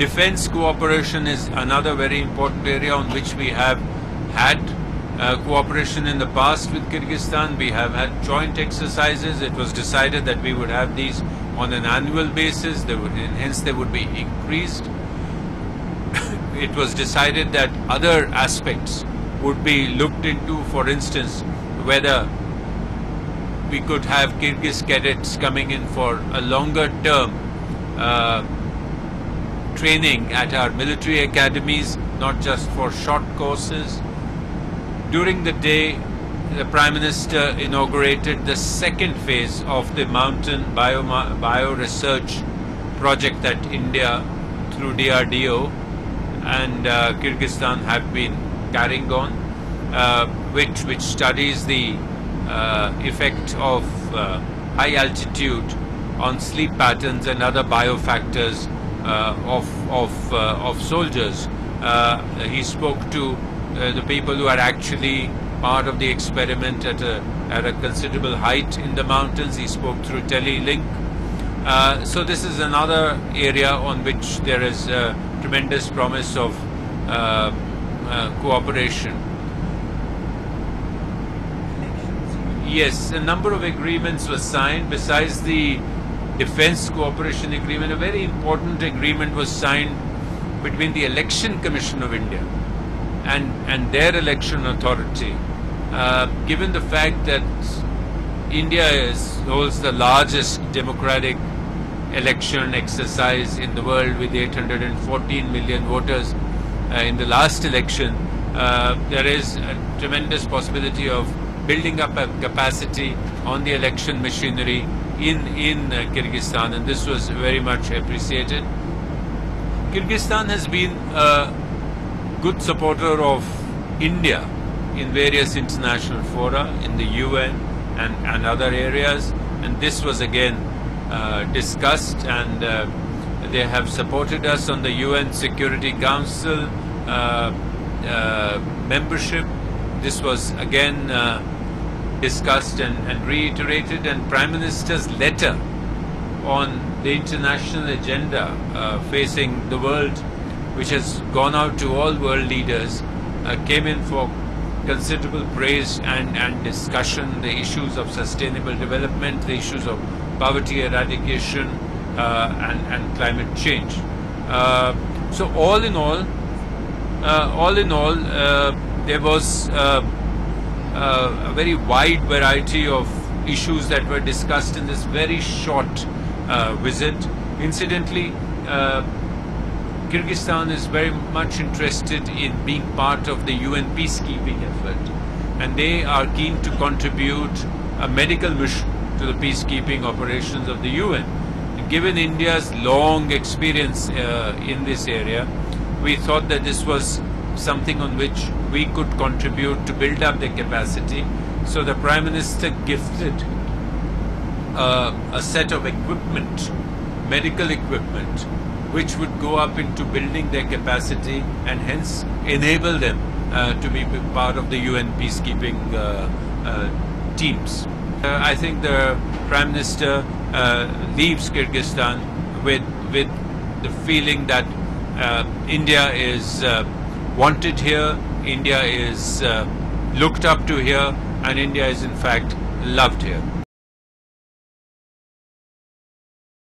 Defense cooperation is another very important area on which we have had cooperation in the past with Kyrgyzstan. We have had joint exercises. It was decided that we would have these on an annual basis. Hence they would be increased. It was decided that other aspects would be looked into, for instance, whether we could have Kyrgyz cadets coming in for a longer term training at our military academies, not just for short courses. During the day, the Prime Minister inaugurated the second phase of the mountain bio-research project that India through DRDO and Kyrgyzstan have been carrying on, which studies the effect of high altitude on sleep patterns and other biofactors of soldiers. He spoke to the people who are actually part of the experiment at a considerable height in the mountains. He spoke through telelink. So this is another area on which there is tremendous promise of cooperation. Yes, a number of agreements were signed. Besides the Defense Cooperation Agreement, a very important agreement was signed between the Election Commission of India and their election authority. Given the fact that India holds the largest democratic election exercise in the world with 814 million voters in the last election, there is a tremendous possibility of building up a capacity on the election machinery in Kyrgyzstan, and this was very much appreciated. Kyrgyzstan has been a good supporter of India in various international fora, in the UN and other areas, and this was again discussed, and they have supported us on the UN Security Council membership. This was again discussed and reiterated, and Prime Minister's letter on the international agenda facing the world, which has gone out to all world leaders, came in for considerable praise and discussion. The issues of sustainable development, the issues of poverty eradication and climate change. So all in all, there was a very wide variety of issues that were discussed in this very short visit. Incidentally, Kyrgyzstan is very much interested in being part of the UN peacekeeping effort, and they are keen to contribute a medical mission to the peacekeeping operations of the UN. And given India's long experience in this area, we thought that this was something on which we could contribute to build up the capacity. So the Prime Minister gifted a set of equipment, medical equipment, which would go up into building their capacity and hence enable them to be part of the UN peacekeeping teams. I think the Prime Minister leaves Kyrgyzstan with the feeling that India is wanted here, India is looked up to here, and India is in fact loved here.